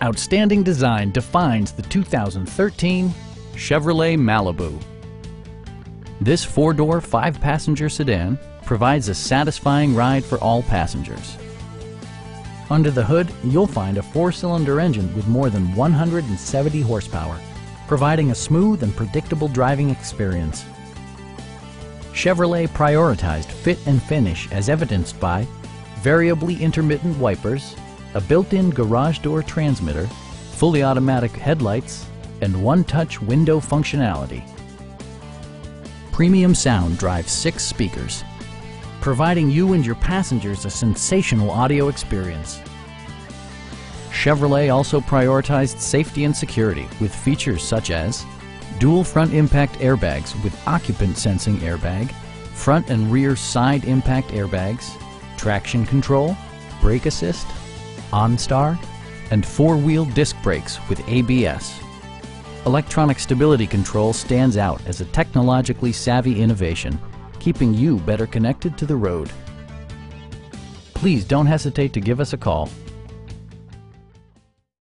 Outstanding design defines the 2013 Chevrolet Malibu. This four-door, five-passenger sedan provides a satisfying ride for all passengers. Under the hood, you'll find a four-cylinder engine with more than 170 horsepower, providing a smooth and predictable driving experience. Chevrolet prioritized fit and finish as evidenced by variably intermittent wipers, a built-in garage door transmitter, fully automatic headlights, and one-touch window functionality. Premium sound drives 6 speakers, providing you and your passengers a sensational audio experience. Chevrolet also prioritized safety and security with features such as dual front impact airbags with occupant sensing airbag, front and rear side impact airbags, traction control, brake assist, OnStar, and four-wheel disc brakes with ABS. Electronic stability control stands out as a technologically savvy innovation, keeping you better connected to the road. Please don't hesitate to give us a call.